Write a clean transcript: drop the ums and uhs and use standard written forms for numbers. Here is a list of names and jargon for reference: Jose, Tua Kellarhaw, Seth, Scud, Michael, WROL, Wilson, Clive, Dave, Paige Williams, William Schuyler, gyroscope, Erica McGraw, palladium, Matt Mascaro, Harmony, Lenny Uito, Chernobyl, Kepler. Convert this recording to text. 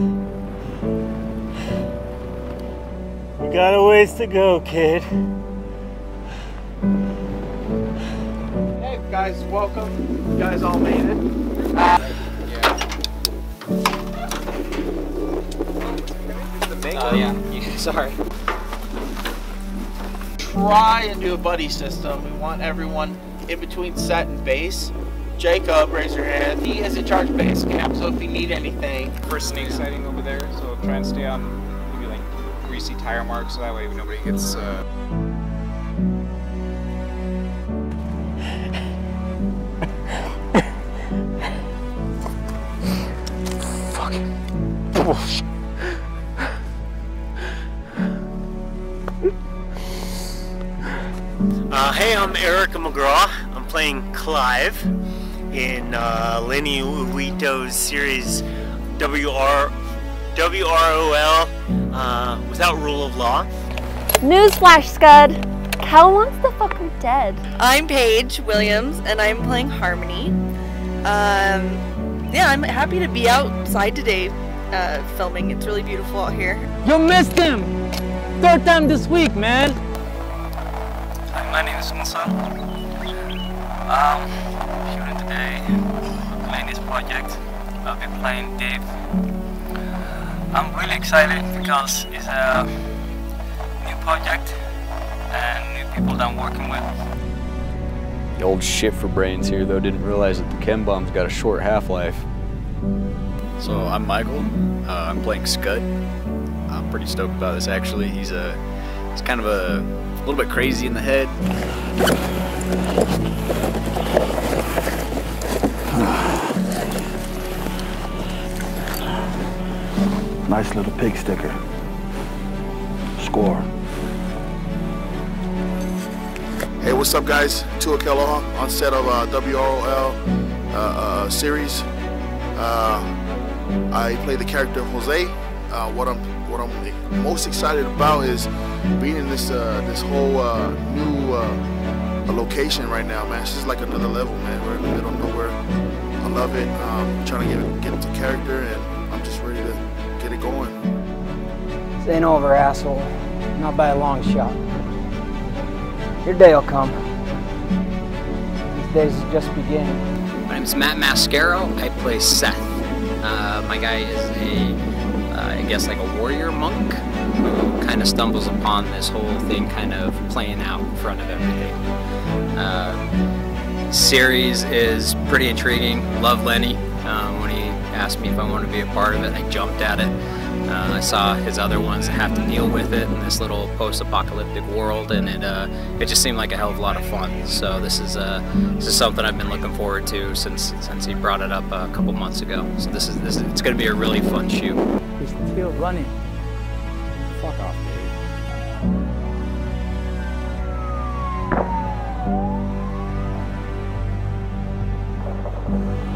You got a ways to go, kid. Hey, guys, welcome. You guys all made it. Oh, yeah. Sorry. Try and do a buddy system. We want everyone in between set and bass. Jacob, raise your hand. He is in charge of base camp, so if you need anything. First snake sighting over there, so try and stay on maybe like greasy tire marks, so that way nobody gets. Fucking bullshit. Hey, I'm Erica McGraw. I'm playing Clive in Lenny Uito's series WROL, Without Rule of Law. Newsflash, Scud. Callum's the fucker dead. I'm Paige Williams, and I'm playing Harmony. Yeah, I'm happy to be outside today filming. It's really beautiful out here. You missed him! Third time this week, man! Hi, my name is Wilson. Shooting today, I'm playing this project. I'll be playing Dave. I'm really excited because it's a new project and new people that I'm working with. The old shit for brains here though, didn't realize that the chem bomb's got a short half-life. So I'm Michael, I'm playing Scud. I'm pretty stoked about this actually. He's kind of a little bit crazy in the head. Nice little pig sticker. Score. Hey, what's up, guys? Tua Kellarhaw on set of WROL series. I play the character Jose. What I'm most excited about is being in this whole new location right now, man. It's just like another level, man. We're in the middle of nowhere. I love it. I'm trying to get into character, and I'm just ready to get it going. This ain't over, asshole. Not by a long shot. Your day will come. These days are just beginning. My name's Matt Mascaro. I play Seth. My guy is I guess like a warrior monk who kind of stumbles upon this whole thing kind of playing out in front of everything. Series is pretty intriguing. Love Lenny. When he asked me if I wanted to be a part of it, I jumped at it. I saw his other ones that have to deal with it in this little post-apocalyptic world, and it just seemed like a hell of a lot of fun. So this is something I've been looking forward to since he brought it up a couple months ago. So this is it's going to be a really fun shoot. We still running. Fuck off, Dave.